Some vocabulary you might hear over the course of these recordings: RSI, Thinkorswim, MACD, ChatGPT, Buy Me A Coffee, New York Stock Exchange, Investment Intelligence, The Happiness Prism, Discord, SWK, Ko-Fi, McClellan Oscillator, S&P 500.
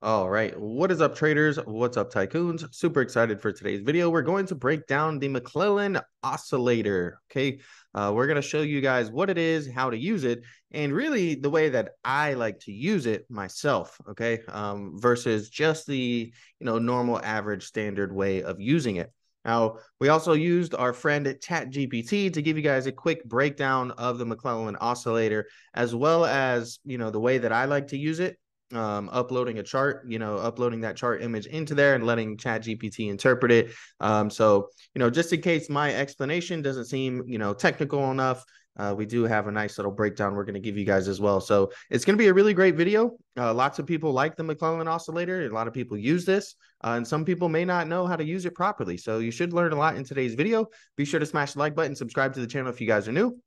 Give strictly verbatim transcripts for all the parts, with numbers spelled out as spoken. All right, what is up, traders? What's up, tycoons? Super excited for today's video. We're going to break down the McClellan Oscillator. Okay, uh, we're going to show you guys what it is, how to use it, and really the way that I like to use it myself. Okay, um, versus just the you know normal, average, standard way of using it. Now, we also used our friend ChatGPT to give you guys a quick breakdown of the McClellan Oscillator, as well as you know the way that I like to use it. Um, uploading a chart, you know, uploading that chart image into there and letting ChatGPT interpret it. Um, so, you know, just in case my explanation doesn't seem, you know, technical enough, uh, we do have a nice little breakdown we're going to give you guys as well. So it's going to be a really great video. Uh, lots of people like the McClellan Oscillator. A lot of people use this uh, and some people may not know how to use it properly. So you should learn a lot in today's video. Be sure to smash the like button, subscribe to the channel if you guys are new.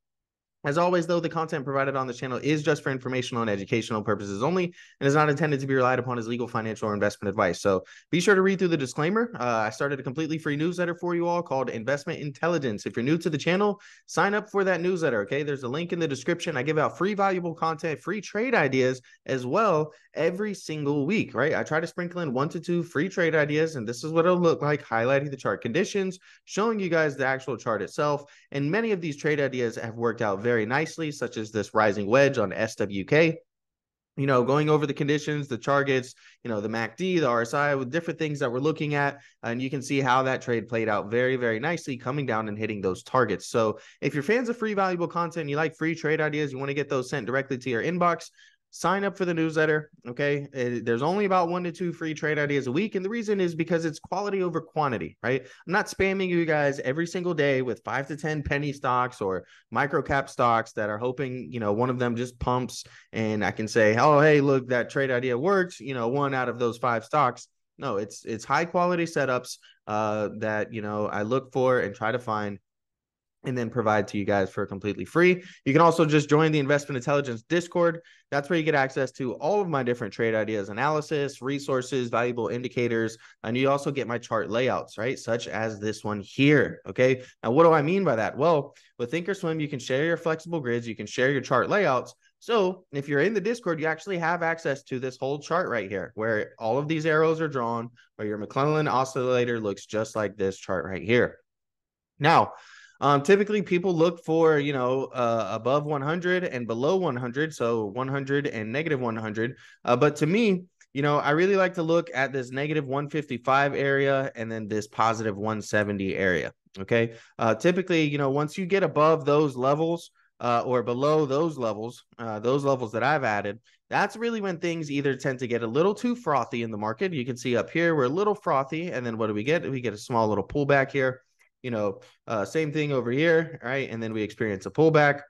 As always, though, the content provided on the channel is just for informational and educational purposes only and is not intended to be relied upon as legal, financial, or investment advice. So be sure to read through the disclaimer. Uh, I started a completely free newsletter for you all called Investment Intelligence. If you're new to the channel, sign up for that newsletter, okay? There's a link in the description. I give out free valuable content, free trade ideas as well every single week, right? I try to sprinkle in one to two free trade ideas, and this is what it'll look like, highlighting the chart conditions, showing you guys the actual chart itself. And many of these trade ideas have worked out very very nicely, such as this rising wedge on S W K, you know, going over the conditions, the targets, you know, the M A C D, the R S I, with different things that we're looking at. And you can see how that trade played out very, very nicely, coming down and hitting those targets. So if you're fans of free, valuable content, you like free trade ideas, you want to get those sent directly to your inbox, sign up for the newsletter, okay? There's only about one to two free trade ideas a week, and the reason is because it's quality over quantity, right? I'm not spamming you guys every single day with five to ten penny stocks or micro cap stocks that are hoping, you know, one of them just pumps and I can say, oh, hey, look, that trade idea works, you know, one out of those five stocks. No, it's it's high quality setups uh, that, you know, I look for and try to find and then provide to you guys for completely free. You can also just join the Investment Intelligence Discord. That's where you get access to all of my different trade ideas, analysis, resources, valuable indicators, and you also get my chart layouts, right? Such as this one here, okay? Now, what do I mean by that? Well, with Thinkorswim, you can share your flexible grids, you can share your chart layouts. So if you're in the Discord, you actually have access to this whole chart right here, where all of these arrows are drawn, where your McClellan Oscillator looks just like this chart right here. Now, Um, typically, people look for, you know, uh, above one hundred and below one hundred, so one hundred and negative one hundred. Uh, but to me, you know, I really like to look at this negative one fifty-five area and then this positive one seventy area, okay? Uh, typically, you know, once you get above those levels uh, or below those levels, uh, those levels that I've added, that's really when things either tend to get a little too frothy in the market. You can see up here, we're a little frothy, and then what do we get? We get a small little pullback here. You know, uh, same thing over here, right? And then we experience a pullback,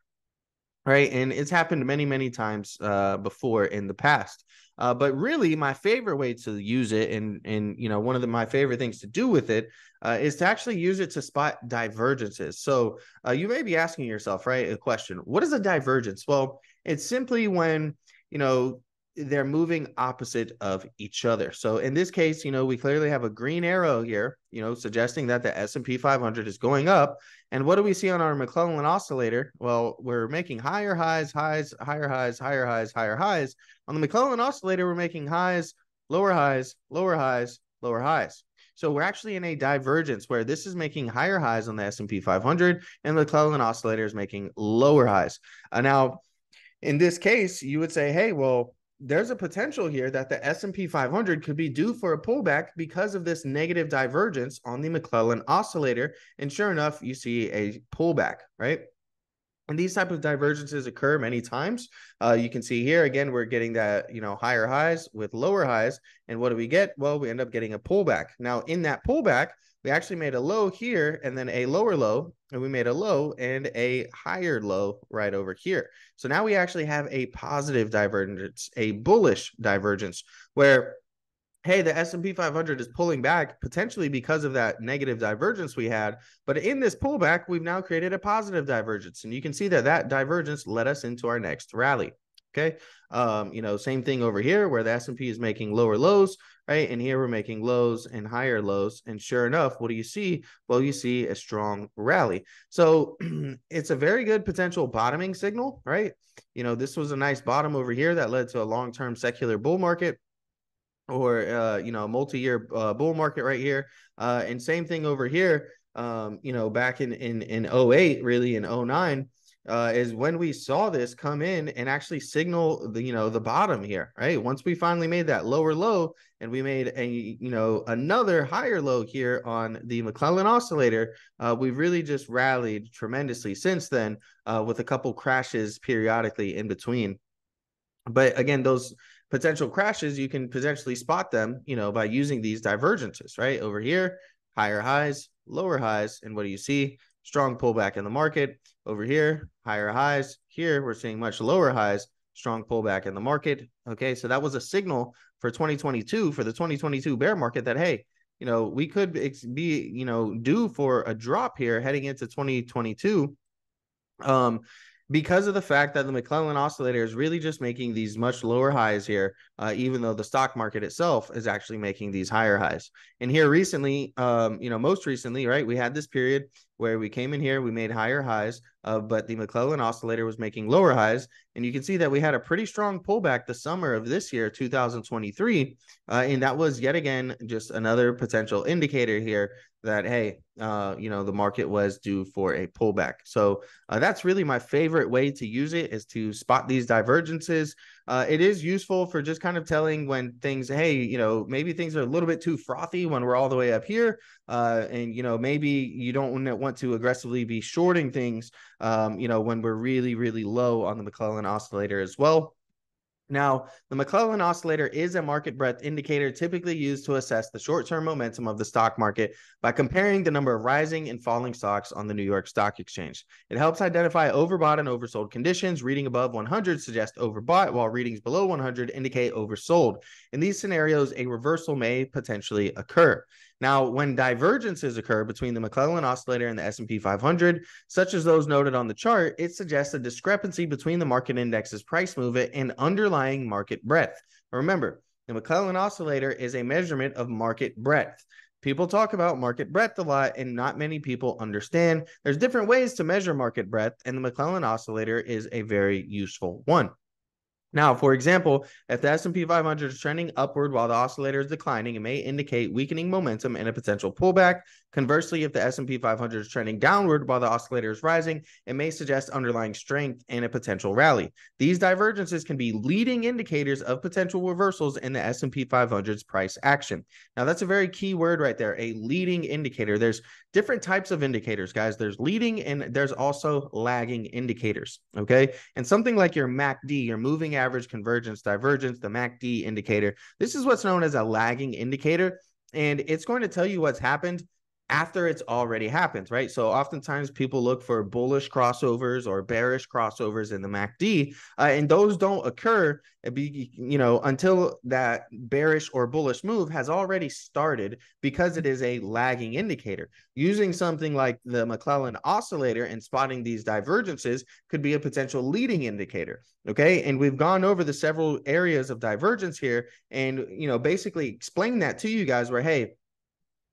right? And it's happened many, many times uh, before in the past. Uh, but really, my favorite way to use it, and and you know, one of the, my favorite things to do with it uh, is to actually use it to spot divergences. So uh, you may be asking yourself, right, a question: what is a divergence? Well, it's simply when you know they're moving opposite of each other. So in this case, you know, we clearly have a green arrow here, you know, suggesting that the S and P five hundred is going up. And what do we see on our McClellan Oscillator? Well, we're making higher highs, highs, higher highs, higher highs, higher highs. On the McClellan Oscillator, we're making highs, lower highs, lower highs, lower highs. So we're actually in a divergence where this is making higher highs on the S and P five hundred and the McClellan Oscillator is making lower highs. Uh, now, in this case, you would say, hey, well, there's a potential here that the S and P five hundred could be due for a pullback because of this negative divergence on the McClellan Oscillator. And sure enough, you see a pullback, right? And these type of divergences occur many times. Uh, you can see here, again, we're getting that, you know, higher highs with lower highs. And what do we get? Well, we end up getting a pullback. Now, in that pullback, we actually made a low here and then a lower low, and we made a low and a higher low right over here. So now we actually have a positive divergence, a bullish divergence where, hey, the S and P five hundred is pulling back potentially because of that negative divergence we had. But in this pullback, we've now created a positive divergence. And you can see that that divergence led us into our next rally. Okay, um, you know, same thing over here where the S and P is making lower lows, right? And here we're making lows and higher lows. And sure enough, what do you see? Well, you see a strong rally. So it's a very good potential bottoming signal, right? You know, this was a nice bottom over here that led to a long-term secular bull market. or, uh, you know, multi-year uh, bull market right here. Uh, and same thing over here, um, you know, back in, in, in oh eight, really in oh nine, uh, is when we saw this come in and actually signal the, you know, the bottom here, right? Once we finally made that lower low and we made a, you know, another higher low here on the McClellan Oscillator, uh, we've really just rallied tremendously since then, uh, with a couple crashes periodically in between. But again, those potential crashes, you can potentially spot them, you know, by using these divergences, right? Over here, higher highs, lower highs. And what do you see? Strong pullback in the market. Over here, higher highs. Here, we're seeing much lower highs, strong pullback in the market. Okay, so that was a signal for twenty twenty-two, for the twenty twenty-two bear market, that, hey, you know, we could be, you know, due for a drop here heading into twenty twenty-two. Um, Because of the fact that the McClellan Oscillator is really just making these much lower highs here, uh, even though the stock market itself is actually making these higher highs. And here recently, um, you know, most recently, right, we had this period where we came in here, we made higher highs, uh, but the McClellan Oscillator was making lower highs. And you can see that we had a pretty strong pullback the summer of this year, two thousand twenty-three. Uh, and that was yet again just another potential indicator here that, hey, uh, you know, the market was due for a pullback. So uh, that's really my favorite way to use it, is to spot these divergences. Uh, it is useful for just kind of telling when things, hey, you know, maybe things are a little bit too frothy when we're all the way up here. Uh, and, you know, maybe you don't want to aggressively be shorting things, um, you know, when we're really, really low on the McClellan Oscillator as well. Now, the McClellan Oscillator is a market breadth indicator typically used to assess the short-term momentum of the stock market by comparing the number of rising and falling stocks on the New York Stock Exchange. It helps identify overbought and oversold conditions. Readings above one hundred suggest overbought, while readings below one hundred indicate oversold. In these scenarios, a reversal may potentially occur. Now, when divergences occur between the McClellan Oscillator and the S and P five hundred, such as those noted on the chart, it suggests a discrepancy between the market index's price movement and underlying market breadth. Remember, the McClellan Oscillator is a measurement of market breadth. People talk about market breadth a lot, and not many people understand there's different ways to measure market breadth, and the McClellan Oscillator is a very useful one. Now, for example, if the S and P five hundred is trending upward while the oscillator is declining, it may indicate weakening momentum and a potential pullback. Conversely, if the S and P five hundred is trending downward while the oscillator is rising, it may suggest underlying strength and a potential rally. These divergences can be leading indicators of potential reversals in the S and P five hundred's price action. Now, that's a very key word right there, a leading indicator. There's different types of indicators, guys. There's leading and there's also lagging indicators, okay? And something like your M A C D, your moving average convergence divergence, the M A C D indicator, this is what's known as a lagging indicator, and it's going to tell you what's happened after it's already happened, right? So oftentimes people look for bullish crossovers or bearish crossovers in the M A C D, uh, and those don't occur, you know, until that bearish or bullish move has already started, because it is a lagging indicator. Using something like the McClellan Oscillator and spotting these divergences could be a potential leading indicator, okay? And we've gone over the several areas of divergence here and, you know, basically explain that to you guys where, hey,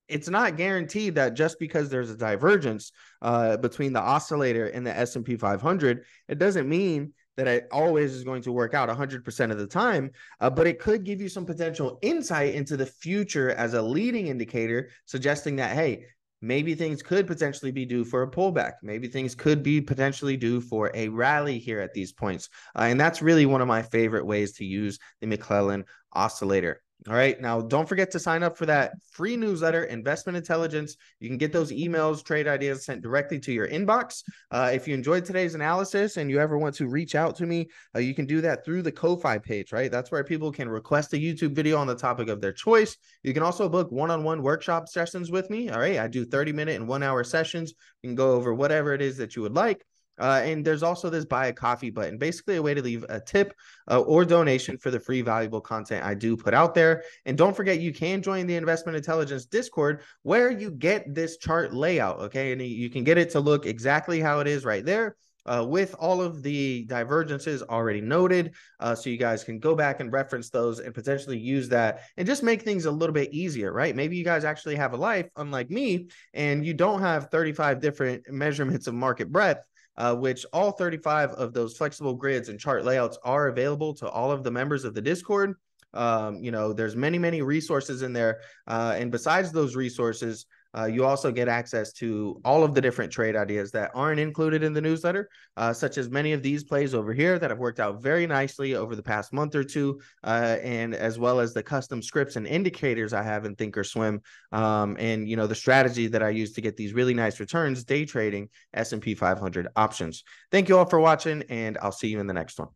it's not guaranteed that just because there's a divergence uh, between the oscillator and the S and P five hundred, it doesn't mean that it always is going to work out one hundred percent of the time, uh, but it could give you some potential insight into the future as a leading indicator, suggesting that, hey, maybe things could potentially be due for a pullback. Maybe things could be potentially due for a rally here at these points. Uh, and that's really one of my favorite ways to use the McClellan Oscillator. All right. Now, don't forget to sign up for that free newsletter, Investment Intelligence. You can get those emails, trade ideas sent directly to your inbox. Uh, if you enjoyed today's analysis and you ever want to reach out to me, uh, you can do that through the Ko-Fi page, right? That's where people can request a YouTube video on the topic of their choice. You can also book one-on-one workshop sessions with me. All right. I do thirty minute and one hour sessions. You can go over whatever it is that you would like. Uh, and there's also this buy a coffee button, basically a way to leave a tip uh, or donation for the free valuable content I do put out there. And don't forget, you can join the Investment Intelligence Discord, where you get this chart layout, okay? And you can get it to look exactly how it is right there, Uh, with all of the divergences already noted, uh, so you guys can go back and reference those and potentially use that and just make things a little bit easier, right? Maybe you guys actually have a life, unlike me, and you don't have thirty-five different measurements of market breadth, uh, which all thirty-five of those flexible grids and chart layouts are available to all of the members of the Discord. Um, you know, there's many, many resources in there. Uh, and besides those resources, Uh, you also get access to all of the different trade ideas that aren't included in the newsletter, uh, such as many of these plays over here that have worked out very nicely over the past month or two, uh, and as well as the custom scripts and indicators I have in Thinkorswim, um, and you know the strategy that I use to get these really nice returns day trading S and P five hundred options. Thank you all for watching, and I'll see you in the next one.